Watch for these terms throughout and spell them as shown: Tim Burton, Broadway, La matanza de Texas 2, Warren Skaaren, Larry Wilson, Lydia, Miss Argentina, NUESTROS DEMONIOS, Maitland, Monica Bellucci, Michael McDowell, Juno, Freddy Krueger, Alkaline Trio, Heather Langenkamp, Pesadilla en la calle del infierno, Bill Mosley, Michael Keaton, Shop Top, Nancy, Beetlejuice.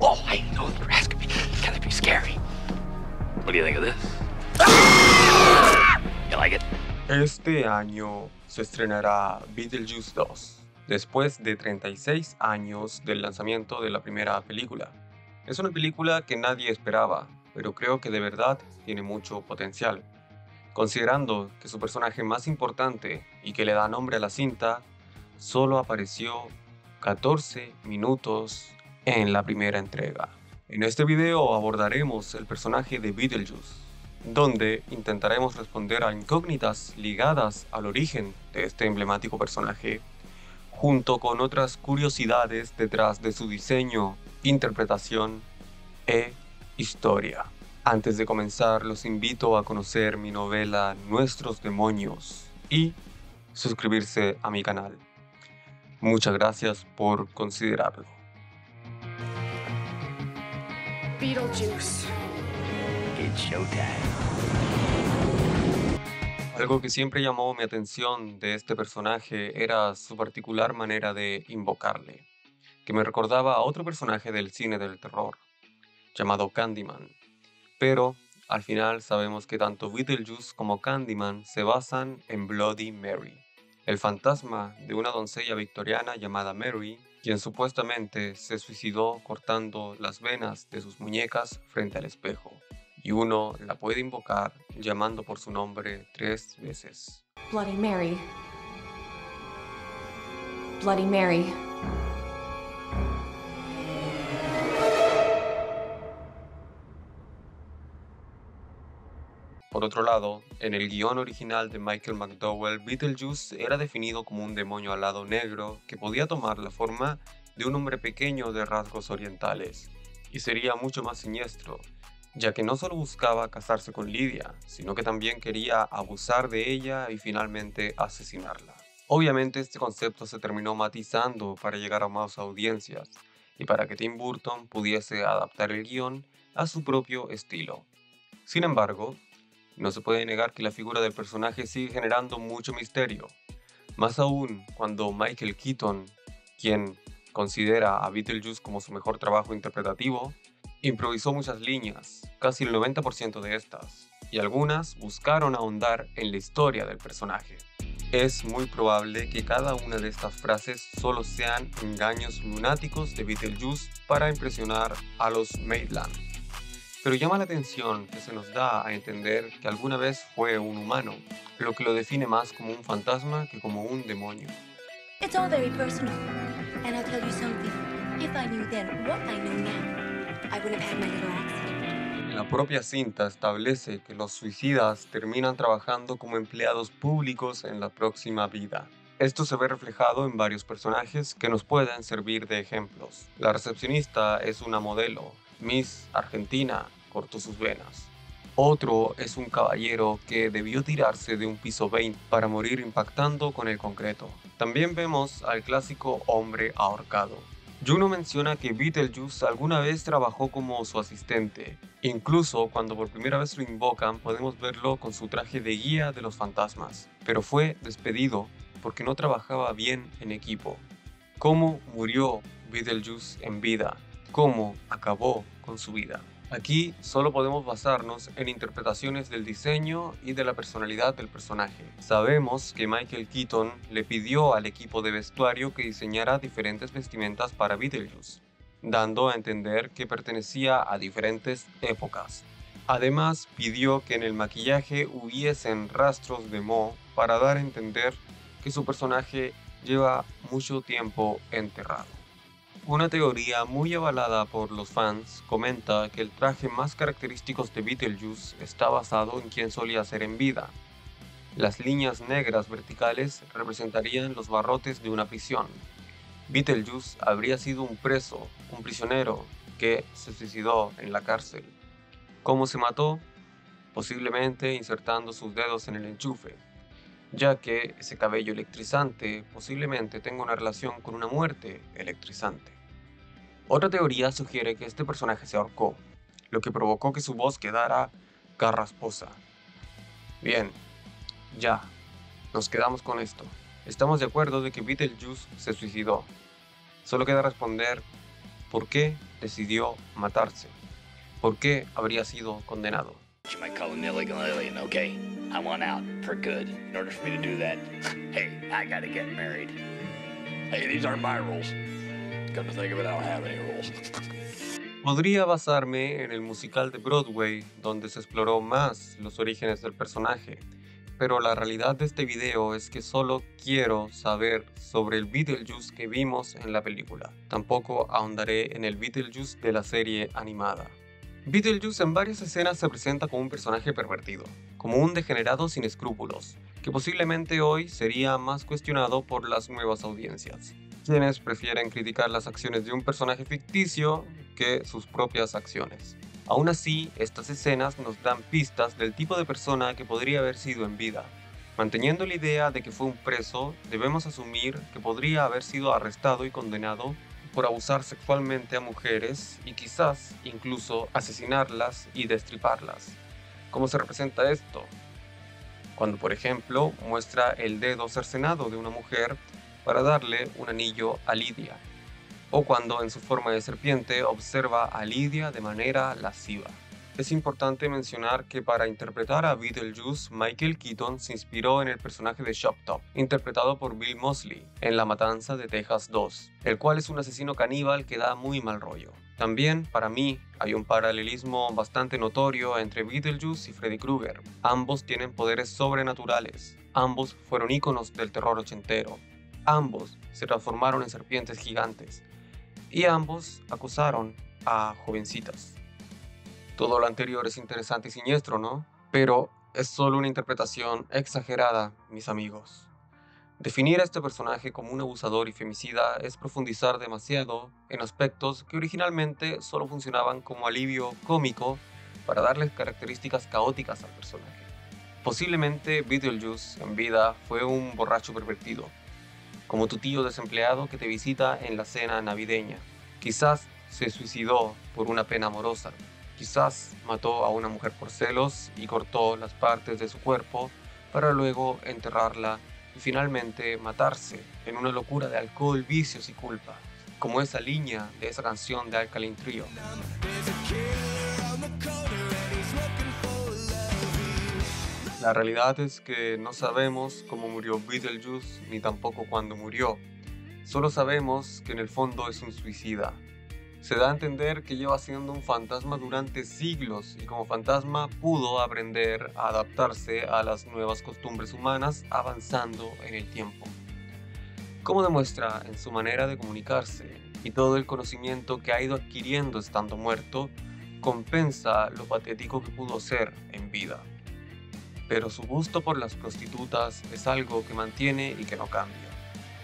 Oh, I know you're asking me. Can it be scary? What do you think of this? You like it? Este año se estrenará Beetlejuice 2, después de 36 años del lanzamiento de la primera película. Es una película que nadie esperaba, pero creo que de verdad tiene mucho potencial. Considerando que su personaje más importante y que le da nombre a la cinta, solo apareció 14 minutos en la primera entrega. En este video abordaremos el personaje de Beetlejuice, donde intentaremos responder a incógnitas ligadas al origen de este emblemático personaje, junto con otras curiosidades detrás de su diseño, interpretación e historia. Antes de comenzar, los invito a conocer mi novela Nuestros Demonios y suscribirse a mi canal. Muchas gracias por considerarlo. Beetlejuice. It's showtime. Algo que siempre llamó mi atención de este personaje era su particular manera de invocarle, que me recordaba a otro personaje del cine del terror, llamado Candyman. Pero al final sabemos que tanto Beetlejuice como Candyman se basan en Bloody Mary, el fantasma de una doncella victoriana llamada Mary, quien supuestamente se suicidó cortando las venas de sus muñecas frente al espejo, y uno la puede invocar llamando por su nombre 3 veces. Bloody Mary. Bloody Mary. Por otro lado, en el guión original de Michael McDowell, Beetlejuice era definido como un demonio alado negro que podía tomar la forma de un hombre pequeño de rasgos orientales, y sería mucho más siniestro, ya que no solo buscaba casarse con Lydia, sino que también quería abusar de ella y finalmente asesinarla. Obviamente este concepto se terminó matizando para llegar a más audiencias, y para que Tim Burton pudiese adaptar el guión a su propio estilo. Sin embargo, no se puede negar que la figura del personaje sigue generando mucho misterio, más aún cuando Michael Keaton, quien considera a Beetlejuice como su mejor trabajo interpretativo, improvisó muchas líneas, casi el 90% de estas, y algunas buscaron ahondar en la historia del personaje. Es muy probable que cada una de estas frases solo sean engaños lunáticos de Beetlejuice para impresionar a los Maitland. Pero llama la atención que se nos da a entender que alguna vez fue un humano, lo que lo define más como un fantasma que como un demonio. It's all very personal, and I'll tell you something. If I knew then what I know now, I wouldn't have had my little accident. La propia cinta establece que los suicidas terminan trabajando como empleados públicos en la próxima vida. Esto se ve reflejado en varios personajes que nos pueden servir de ejemplos. La recepcionista es una modelo. Miss Argentina cortó sus venas. Otro es un caballero que debió tirarse de un piso 20 para morir impactando con el concreto. También vemos al clásico hombre ahorcado. Juno menciona que Beetlejuice alguna vez trabajó como su asistente. Incluso cuando por primera vez lo invocan podemos verlo con su traje de guía de los fantasmas. Pero fue despedido porque no trabajaba bien en equipo. ¿Cómo murió Beetlejuice en vida? ¿Cómo acabó con su vida? Aquí solo podemos basarnos en interpretaciones del diseño y de la personalidad del personaje. Sabemos que Michael Keaton le pidió al equipo de vestuario que diseñara diferentes vestimentas para Beetlejuice, dando a entender que pertenecía a diferentes épocas. Además, pidió que en el maquillaje hubiesen rastros de moho para dar a entender que su personaje lleva mucho tiempo enterrado. Una teoría muy avalada por los fans comenta que el traje más característico de Beetlejuice está basado en quien solía ser en vida. Las líneas negras verticales representarían los barrotes de una prisión. Beetlejuice habría sido un preso, un prisionero, que se suicidó en la cárcel. ¿Cómo se mató? Posiblemente insertando sus dedos en el enchufe, ya que ese cabello electrizante posiblemente tenga una relación con una muerte electrizante. Otra teoría sugiere que este personaje se ahorcó, lo que provocó que su voz quedara carrasposa. Bien, ya, nos quedamos con esto. Estamos de acuerdo de que Beetlejuice se suicidó. Solo queda responder ¿Por qué decidió matarse? ¿Por qué habría sido condenado? You might call him illegal alien, okay? I want out for good. In order for me to do that, hey, I gotta get married. Hey, these aren't my rules. Come to think of it, I don't have any rules. Podría basarme en el musical de Broadway, donde se exploró más los orígenes del personaje, pero la realidad de este video es que solo quiero saber sobre el Beetlejuice que vimos en la película. Tampoco ahondaré en el Beetlejuice de la serie animada. Beetlejuice en varias escenas se presenta como un personaje pervertido, como un degenerado sin escrúpulos, que posiblemente hoy sería más cuestionado por las nuevas audiencias, quienes prefieren criticar las acciones de un personaje ficticio que sus propias acciones. Aún así, estas escenas nos dan pistas del tipo de persona que podría haber sido en vida. Manteniendo la idea de que fue un preso, debemos asumir que podría haber sido arrestado y condenado por abusar sexualmente a mujeres y quizás incluso asesinarlas y destriparlas. ¿Cómo se representa esto? Cuando, por ejemplo, muestra el dedo cercenado de una mujer para darle un anillo a Lydia, o cuando en su forma de serpiente observa a Lydia de manera lasciva. Es importante mencionar que para interpretar a Beetlejuice, Michael Keaton se inspiró en el personaje de Shop Top, interpretado por Bill Mosley en La matanza de Texas 2, el cual es un asesino caníbal que da muy mal rollo. También, para mí, hay un paralelismo bastante notorio entre Beetlejuice y Freddy Krueger. Ambos tienen poderes sobrenaturales, ambos fueron íconos del terror ochentero, ambos se transformaron en serpientes gigantes y ambos acusaron a jovencitas. Todo lo anterior es interesante y siniestro, ¿no? Pero es solo una interpretación exagerada, mis amigos. Definir a este personaje como un abusador y femicida es profundizar demasiado en aspectos que originalmente solo funcionaban como alivio cómico para darles características caóticas al personaje. Posiblemente Beetlejuice en vida fue un borracho pervertido, como tu tío desempleado que te visita en la cena navideña. Quizás se suicidó por una pena amorosa. Quizás mató a una mujer por celos y cortó las partes de su cuerpo para luego enterrarla y finalmente matarse en una locura de alcohol, vicios y culpa, como esa línea de esa canción de Alkaline Trio. La realidad es que no sabemos cómo murió Beetlejuice ni tampoco cuándo murió. Solo sabemos que en el fondo es un suicida. Se da a entender que lleva siendo un fantasma durante siglos y como fantasma pudo aprender a adaptarse a las nuevas costumbres humanas avanzando en el tiempo, como demuestra en su manera de comunicarse, y todo el conocimiento que ha ido adquiriendo estando muerto compensa lo patético que pudo ser en vida. Pero su gusto por las prostitutas es algo que mantiene y que no cambia.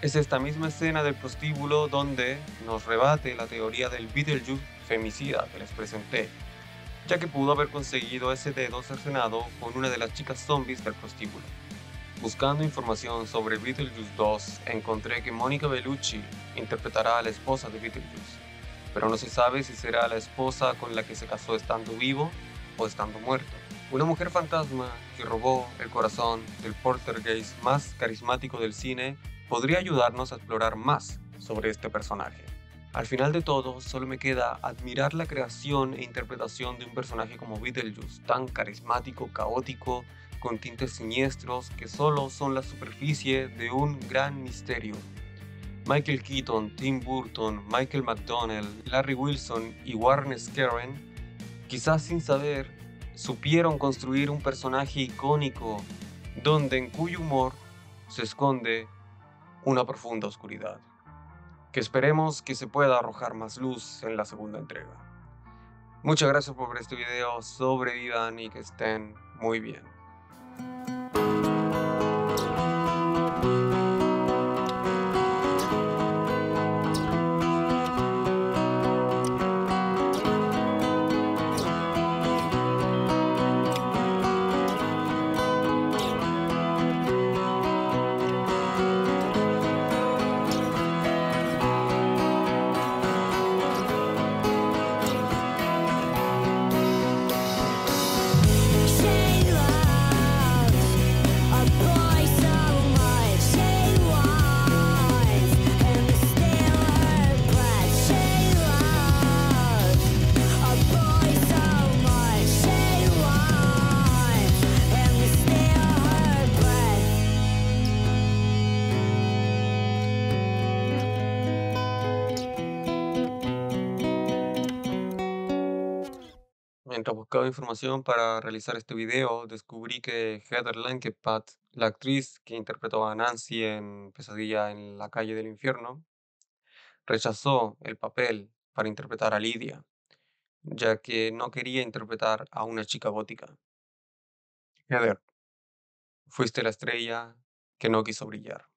Es esta misma escena del prostíbulo donde nos rebate la teoría del Beetlejuice femicida que les presenté, ya que pudo haber conseguido ese dedo cercenado con una de las chicas zombies del prostíbulo. Buscando información sobre Beetlejuice 2, encontré que Monica Bellucci interpretará a la esposa de Beetlejuice, pero no se sabe si será la esposa con la que se casó estando vivo o estando muerto. Una mujer fantasma que robó el corazón del poltergeist más carismático del cine podría ayudarnos a explorar más sobre este personaje. Al final de todo, solo me queda admirar la creación e interpretación de un personaje como Beetlejuice, tan carismático, caótico, con tintes siniestros que solo son la superficie de un gran misterio. Michael Keaton, Tim Burton, Michael McDowell, Larry Wilson y Warren Skaaren, quizás sin saber, supieron construir un personaje icónico, donde en cuyo humor se esconde una profunda oscuridad, que esperemos que se pueda arrojar más luz en la segunda entrega. Muchas gracias por ver este video, sobrevivan y que estén muy bien. Mientras buscaba información para realizar este video, descubrí que Heather Langenkamp, la actriz que interpretó a Nancy en Pesadilla en la calle del infierno, rechazó el papel para interpretar a Lydia, ya que no quería interpretar a una chica gótica. Heather, fuiste la estrella que no quiso brillar.